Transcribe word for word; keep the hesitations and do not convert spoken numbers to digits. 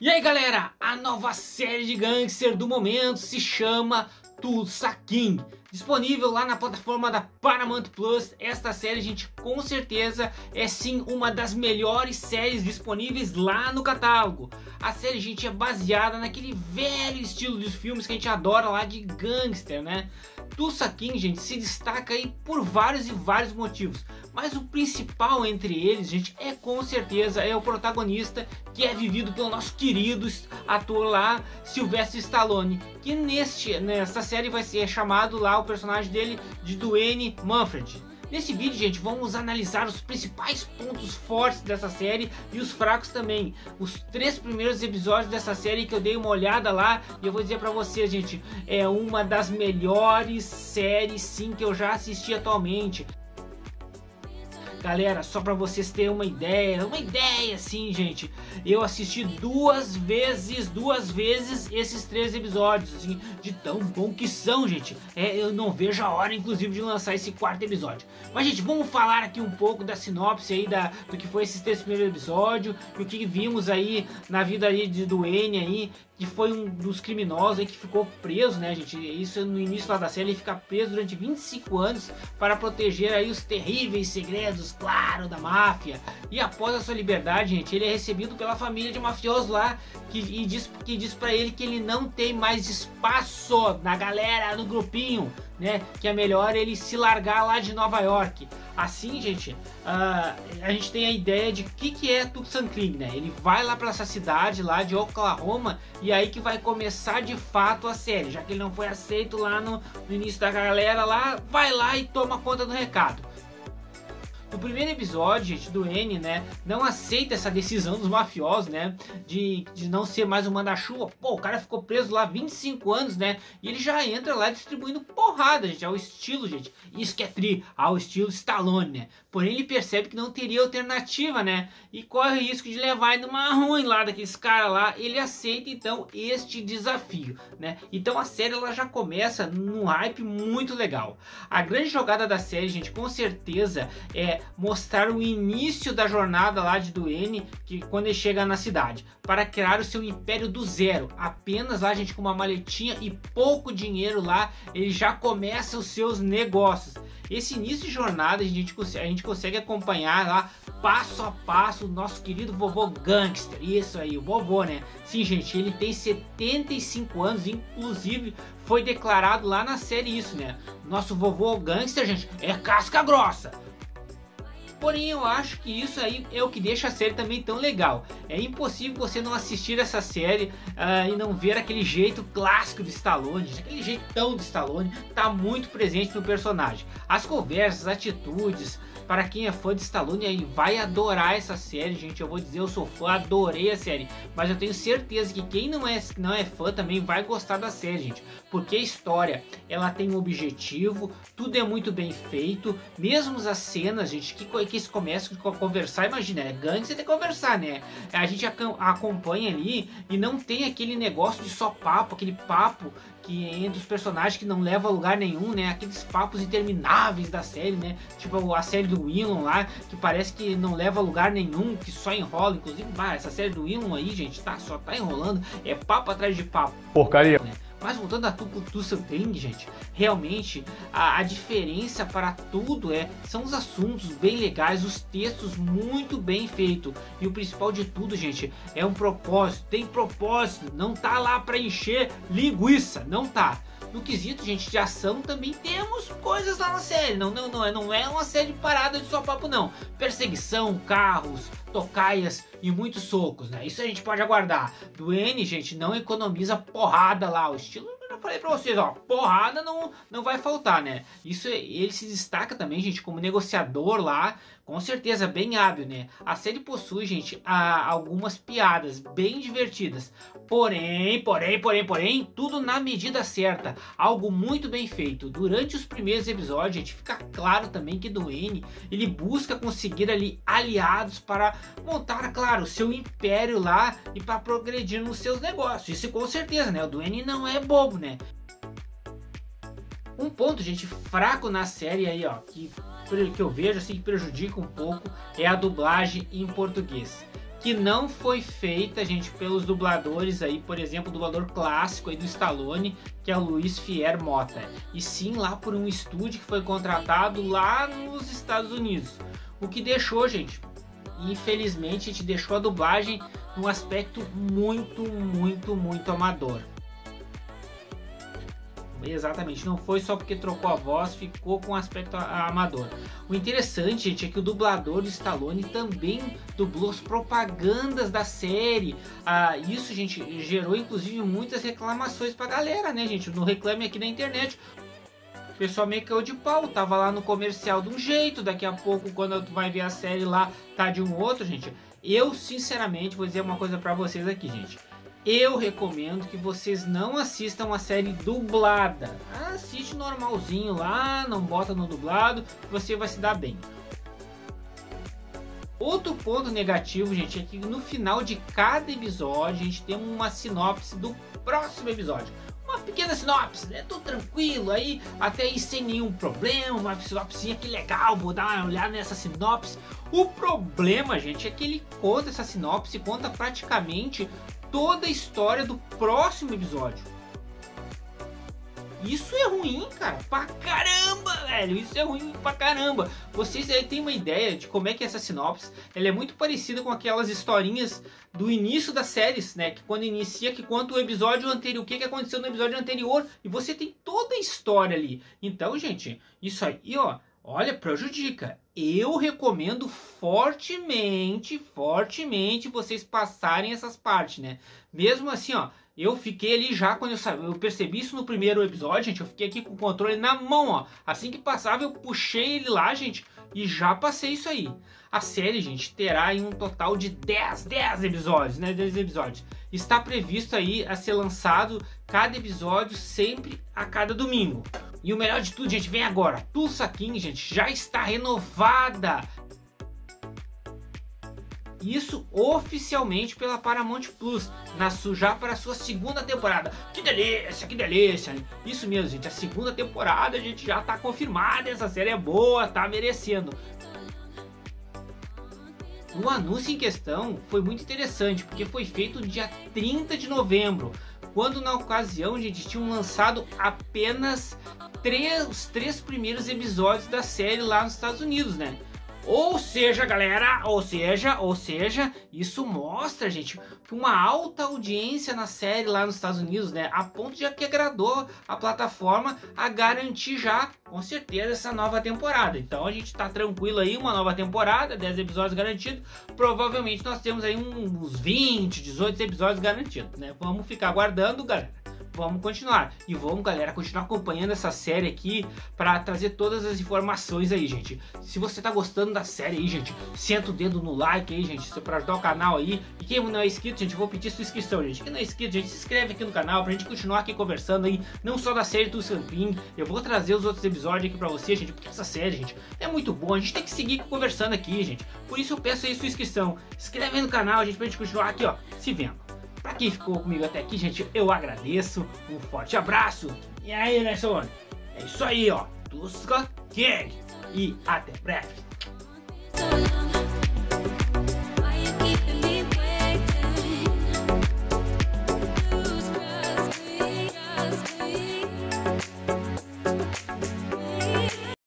E aí galera, a nova série de gangster do momento se chama Tulsa King, disponível lá na plataforma da Paramount plus. Esta série, gente, com certeza é sim uma das melhores séries disponíveis lá no catálogo. A série, gente, é baseada naquele velho estilo dos filmes que a gente adora lá de gangster, né? Tulsa King, gente, se destaca aí por vários e vários motivos, mas o principal entre eles, gente, é com certeza é o protagonista, que é vivido pelo nosso querido ator lá, Sylvester Stallone, que neste, nessa série vai ser chamado lá o personagem dele de Dwight Manfredi. Nesse vídeo, gente, vamos analisar os principais pontos fortes dessa série e os fracos também. Os três primeiros episódios dessa série que eu dei uma olhada lá, e eu vou dizer pra vocês, gente, é uma das melhores séries, sim, que eu já assisti atualmente. Galera, só pra vocês terem uma ideia, uma ideia, sim, gente, eu assisti duas vezes, duas vezes esses três episódios, assim, de tão bom que são, gente. É, eu não vejo a hora, inclusive, de lançar esse quarto episódio. Mas, gente, vamos falar aqui um pouco da sinopse aí, da, do que foi esses três primeiros episódios, e o que vimos aí na vida aí de Duane aí, que foi um dos criminosos aí que ficou preso, né, gente? Isso no início lá da série, ele fica preso durante vinte e cinco anos para proteger aí os terríveis segredos, claro, da máfia. E após a sua liberdade, gente, ele é recebido pela família de mafiosos lá, que e diz, que diz pra ele que ele não tem mais espaço na galera, no grupinho, né? Que é melhor ele se largar lá de Nova York. Assim, gente, uh, a gente tem a ideia de o que, que é Tulsa King, né? Ele vai lá pra essa cidade lá de Oklahoma, e aí que vai começar de fato a série, já que ele não foi aceito lá no, no início da galera lá, vai lá e toma conta do recado. No primeiro episódio, gente, Duane, né, não aceita essa decisão dos mafiosos, né, de, de não ser mais um manda-chuva. Pô, o cara ficou preso lá vinte e cinco anos, né, e ele já entra lá distribuindo porrada, gente, ao estilo, gente, isso que é tri, ao estilo Stallone, né. Porém, ele percebe que não teria alternativa, né, e corre o risco de levar ainda uma ruim lá daqueles caras lá. Ele aceita, então, este desafio, né. Então, a série, ela já começa num hype muito legal. A grande jogada da série, gente, com certeza, é mostrar o início da jornada lá de Duane, que quando ele chega na cidade, para criar o seu império do zero. Apenas lá, gente, com uma maletinha e pouco dinheiro lá, ele já começa os seus negócios. Esse início de jornada, a gente, a gente consegue acompanhar lá, passo a passo, o nosso querido vovô gangster. Isso aí, o vovô, né? Sim, gente, ele tem setenta e cinco anos, inclusive foi declarado lá na série isso, né? Nosso vovô gangster, gente, é casca grossa. Porém, eu acho que isso aí é o que deixa a série também tão legal. É impossível você não assistir essa série uh, e não ver aquele jeito clássico de Stallone. Aquele jeitão de Stallone tá muito presente no personagem. As conversas, as atitudes. Para quem é fã de Stallone aí vai adorar essa série, gente. Eu vou dizer, eu sou fã, adorei a série. Mas eu tenho certeza que quem não é, não é fã também vai gostar da série, gente. Porque a história, ela tem um objetivo, tudo é muito bem feito. Mesmo as cenas, gente, que coisa que eles começam a conversar, imagina, é gangue, você tem que conversar, né? A gente acompanha ali e não tem aquele negócio de só papo, aquele papo que é entre os personagens que não leva a lugar nenhum, né? Aqueles papos intermináveis da série, né? Tipo a série do Willon lá, que parece que não leva a lugar nenhum, que só enrola. Inclusive, bah, essa série do Willon aí, gente, tá, só tá enrolando, é papo atrás de papo. Porcaria, né? Mas voltando a Tulsa King, gente, realmente a, a diferença para tudo é, são os assuntos bem legais, os textos muito bem feitos. E o principal de tudo, gente, é um propósito, tem propósito, não tá lá para encher linguiça, não tá. No quesito, gente, de ação também temos coisas lá na série, não, não, não, não é uma série parada de só papo não. Perseguição, carros, tocaias e muitos socos, né? Isso a gente pode aguardar. Duane, gente, não economiza porrada lá, o estilo... Falei pra vocês, ó, porrada não, não vai faltar, né? Isso, ele se destaca também, gente, como negociador lá, com certeza, bem hábil, né? A série possui, gente, a, algumas piadas bem divertidas, porém, porém, porém, porém, tudo na medida certa, algo muito bem feito. Durante os primeiros episódios, gente, fica claro também que Duane, ele busca conseguir ali aliados para montar, claro, o seu império lá e para progredir nos seus negócios. Isso com certeza, né? O Duane não é bobo, né? Um ponto, gente, fraco na série aí, ó, que, que eu vejo assim que prejudica um pouco é a dublagem em português. que não foi feita, gente, pelos dubladores aí, por exemplo, o dublador clássico aí do Stallone, que é o Luis Fierro Mota, e sim lá por um estúdio que foi contratado lá nos Estados Unidos, o que deixou, gente, infelizmente, a gente deixou a dublagem num aspecto muito, muito, muito amador. Exatamente, não foi só porque trocou a voz, ficou com aspecto amador. O interessante, gente, é que o dublador do Stallone também dublou as propagandas da série. Ah, isso, gente, gerou inclusive muitas reclamações pra galera, né, gente? No reclame aqui na internet, o pessoal meio que caiu de pau, tava lá no comercial de um jeito, daqui a pouco quando tu vai ver a série lá, tá de um outro, gente. Eu, sinceramente, vou dizer uma coisa pra vocês aqui, gente. Eu recomendo que vocês não assistam a série dublada. Assiste normalzinho lá, não bota no dublado, você vai se dar bem. Outro ponto negativo, gente, é que no final de cada episódio a gente tem uma sinopse do próximo episódio. Uma pequena sinopse, né? Tô tranquilo aí, até aí sem nenhum problema, uma sinopsinha que legal, vou dar uma olhada nessa sinopse. O problema, gente, é que ele conta essa sinopse, conta praticamente toda a história do próximo episódio. Isso é ruim, cara, pra caramba, velho. Isso é ruim pra caramba. Vocês aí têm uma ideia de como é que é essa sinopse. Ela é muito parecida com aquelas historinhas do início das séries, né? Que quando inicia, que conta o episódio anterior, o que, que aconteceu no episódio anterior. E você tem toda a história ali. Então, gente, isso aí, ó, olha, prejudica. Eu recomendo fortemente, fortemente vocês passarem essas partes, né? Mesmo assim, ó, eu fiquei ali já quando eu, eu percebi isso no primeiro episódio, gente. Eu fiquei aqui com o controle na mão, ó. Assim que passava, eu puxei ele lá, gente, e já passei isso aí. A série, gente, terá aí um total de dez, dez episódios, né? dez episódios. Está previsto aí a ser lançado cada episódio sempre a cada domingo. E o melhor de tudo, gente, vem agora. Tulsa King, gente, já está renovada. Isso oficialmente pela Paramount plus, na su já para a sua segunda temporada. Que delícia, que delícia. Isso mesmo, gente, a segunda temporada, a gente já está confirmada. Essa série é boa, tá merecendo. O anúncio em questão foi muito interessante, porque foi feito no dia trinta de novembro. Quando na ocasião, gente, tinham lançado apenas três, os três primeiros episódios da série lá nos Estados Unidos, né? Ou seja, galera, ou seja, ou seja, isso mostra, gente, uma alta audiência na série lá nos Estados Unidos, né? A ponto de que agradou a plataforma a garantir já, com certeza, essa nova temporada. Então a gente tá tranquilo aí, uma nova temporada, dez episódios garantidos. Provavelmente nós temos aí uns vinte, dezoito episódios garantidos, né? Vamos ficar aguardando, galera. Vamos continuar. E vamos, galera, continuar acompanhando essa série aqui para trazer todas as informações aí, gente. Se você tá gostando da série aí, gente, senta o dedo no like aí, gente, para ajudar o canal aí. E quem não é inscrito, gente, eu vou pedir sua inscrição, gente. Quem não é inscrito, gente, se inscreve aqui no canal pra gente continuar aqui conversando aí, não só da série do Tulsa King. Eu vou trazer os outros episódios aqui pra você, gente, porque essa série, gente, é muito boa. A gente tem que seguir conversando aqui, gente. Por isso eu peço aí sua inscrição. Se inscreve aí no canal, gente, pra gente continuar aqui, ó, se vendo. Pra quem ficou comigo até aqui, gente, eu agradeço. Um forte abraço. E aí, né, Nelson? É isso aí, ó. Tulsa King. E até breve.